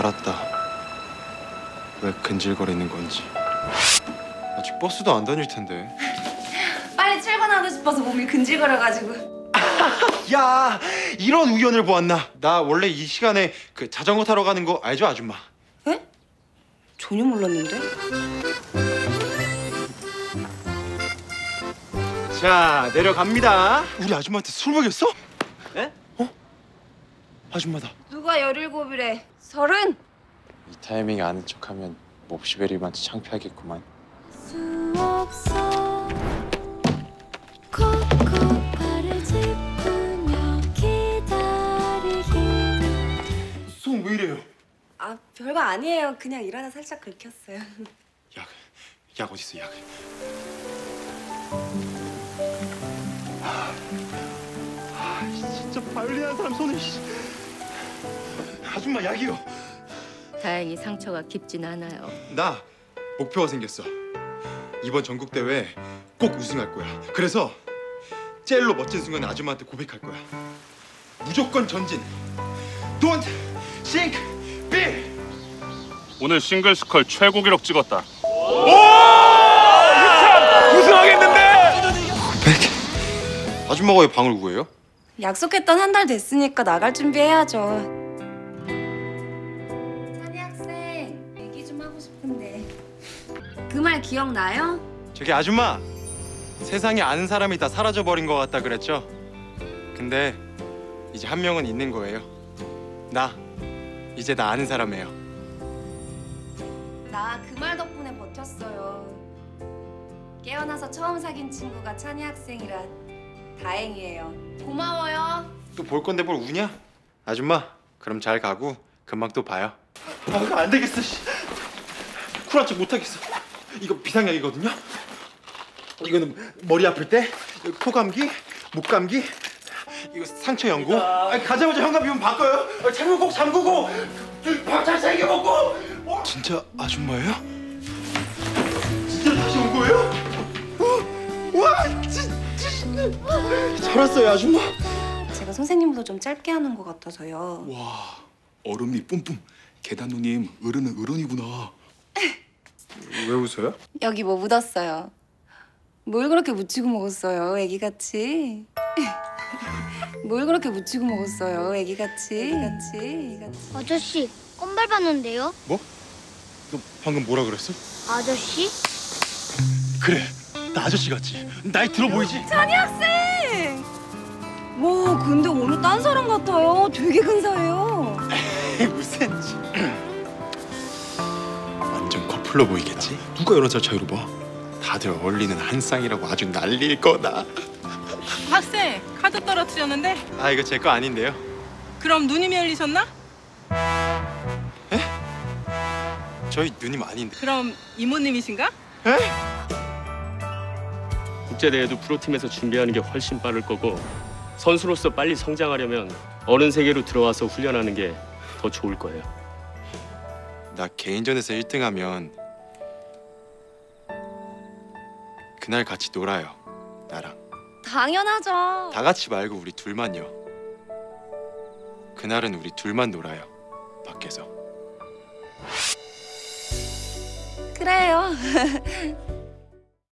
알았다. 왜 근질거리는 건지. 아직 버스도 안 다닐 텐데. 빨리 출근하고 싶어서 몸이 근질거려가지고. 야, 이런 우연을 보았나. 나 원래 이 시간에 그 자전거 타러 가는 거 알죠, 아줌마? 에? 전혀 몰랐는데. 자, 내려갑니다. 우리 아줌마한테 술 먹였어? 에? 어? 아줌마다. 누가 17이래? 30? 이 타이밍에 아는 척하면 몹시 베리만치 창피하겠구만. 손 왜 이래요? 아, 별거 아니에요. 그냥 일하다 살짝 긁혔어요. 약 어딨어, 약. 진짜 발리한 사람 손에. 아줌마, 약이요. 다행히 상처가 깊진 않아요. 나 목표가 생겼어. 이번 전국대회 꼭 우승할 거야. 그래서 제일로 멋진 순간 아줌마한테 고백할 거야. 무조건 전진. Don't sink, be. 오늘 싱글스컬 최고 기록 찍었다. 오! 유찬! 우승하겠는데? 고백? 아줌마가 왜 방을 구해요? 약속했던 1달 됐으니까 나갈 준비해야죠. 그 말 기억나요? 저기 아줌마! 세상에 아는 사람이 다 사라져버린 것 같다 그랬죠? 근데 이제 한 명은 있는 거예요. 나! 이제 나 아는 사람이에요. 나 그 말 덕분에 버텼어요. 깨어나서 처음 사귄 친구가 찬이 학생이라 다행이에요. 고마워요! 또 볼 건데 뭘 우냐? 아줌마, 그럼 잘 가고 금방 또 봐요. 아, 이거 안 되겠어! 쿨한 척 못하겠어. 이거 비상약이거든요? 이거는 머리 아플 때, 코 감기, 목 감기, 이거 상처 연고. 아니, 가자마자 현관 비면 바꿔요. 창문 꼭 잠그고, 밥잘 세게 먹고. 어? 진짜 아줌마예요? 진짜 다시 온 거예요? 와, 잘 왔어요, 아줌마. 제가 선생님보다 좀 짧게 하는 것 같아서요. 와, 얼음이 뿜뿜. 계단 누님, 어른은 어른이구나. 왜 웃어요? 여기 뭐 묻었어요. 뭘 그렇게 묻히고 먹었어요, 애기같이. 뭘 그렇게 묻히고 먹었어요, 애기같이. 아저씨, 껌 밟았는데요? 뭐? 너 방금 뭐라 그랬어? 아저씨? 그래, 나 아저씨 같지? 나이 들어 보이지? 찬이 학생! 와, 근데 오늘 딴 사람 같아요. 되게 근사해요. 무슨... 풀러 보이겠지? 누가 여자 차이로 봐? 다들 어울리는 한 쌍이라고 아주 난리일 거다. 학생, 카드 떨어뜨렸는데? 아, 이거 제 거 아닌데요. 그럼 누님이 흘리셨나? 에? 저희 누님 아닌데. 그럼 이모님이신가? 에? 국제대회도 프로팀에서 준비하는 게 훨씬 빠를 거고, 선수로서 빨리 성장하려면 어른 세계로 들어와서 훈련하는 게 더 좋을 거예요. 나 개인전에서 1등하면 그날 같이 놀아요, 나랑. 당연하죠. 다 같이 말고 우리 둘만요. 그날은 우리 둘만 놀아요, 밖에서. 그래요.